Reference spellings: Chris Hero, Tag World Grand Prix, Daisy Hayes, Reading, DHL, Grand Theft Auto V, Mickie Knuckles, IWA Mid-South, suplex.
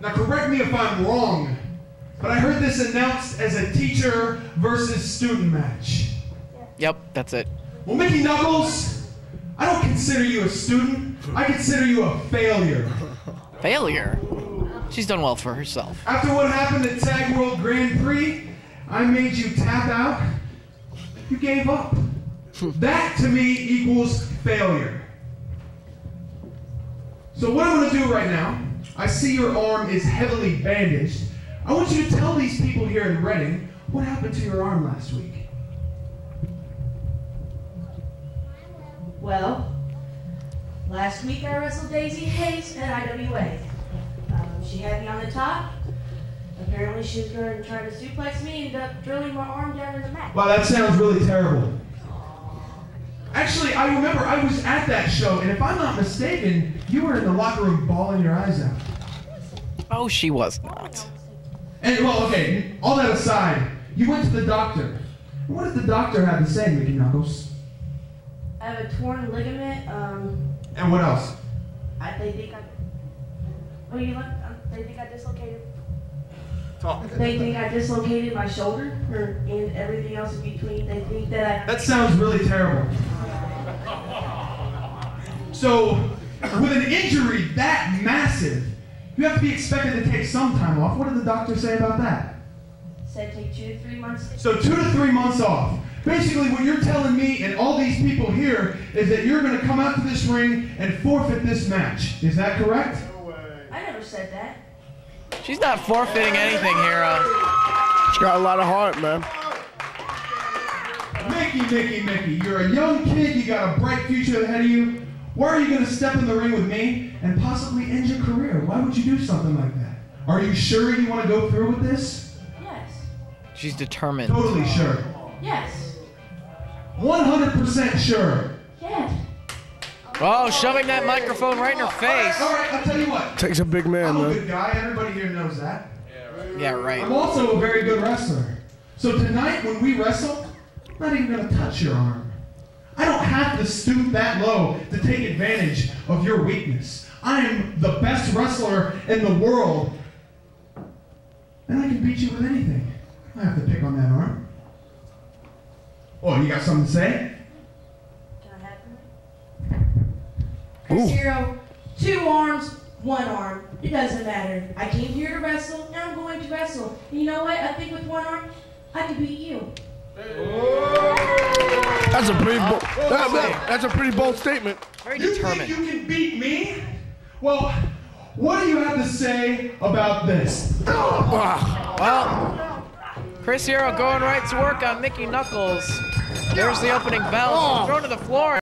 Now correct me if I'm wrong, but I heard this announced as a teacher versus student match. Yep, that's it. Well, Mickie Knuckles, I don't consider you a student. I consider you a failure. Failure? She's done well for herself. After what happened at Tag World Grand Prix, I made you tap out. You gave up. That, to me, equals failure. So what I'm going to do right now, I see your arm is heavily bandaged. I want you to tell these people here in Reading what happened to your arm last week. Well, last week I wrestled Daisy Hayes at IWA. She had me on the top. Apparently she was going to try to suplex me and ended up drilling my arm down in the mat. Wow, that sounds really terrible. Actually, I remember I was at that show, and if I'm not mistaken, you were in the locker room bawling your eyes out. Oh, she was not. And, well, okay, all that aside, you went to the doctor. What did the doctor have to say, Mickie Knuckles? I have a torn ligament. And what else? They think I dislocated. Talk. They think I dislocated my shoulder and everything else in between. They think that I... That sounds really terrible. So, with an injury that massive, you have to be expected to take some time off. What did the doctor say about that? Said take 2 to 3 months. So 2 to 3 months off. Basically, what you're telling me and all these people here is that you're going to come out to this ring and forfeit this match. Is that correct? No way. I never said that. She's not forfeiting anything here. She's got a lot of heart, man. Mickie, you're a young kid. You got a bright future ahead of you. Why are you going to step in the ring with me and possibly end your career? Why would you do something like that? Are you sure you want to go through with this? Yes. She's determined. Totally sure. Yes. 100% sure. Yes. Oh, shoving that microphone right in her face. All right, I'll tell you what. Takes a big man, man. I'm a good guy. Everybody here knows that. Yeah, right. I'm also a very good wrestler. So tonight, when we wrestle, I'm not even going to touch your arm. I don't have to stoop that low to take advantage of your weakness. I am the best wrestler in the world, and I can beat you with anything. I have to pick on that arm. Oh, you got something to say? Chris Hero, 2 arms, 1 arm. It doesn't matter. I came here to wrestle, and I'm going to wrestle. And you know what? I think with 1 arm, I can beat you. That's a pretty bold. That's a pretty bold statement. Very determined. You think you can beat me? Well, what do you have to say about this? Well, Chris Hero going right to work on Mickie Knuckles. There's the opening bell. Thrown to the floor.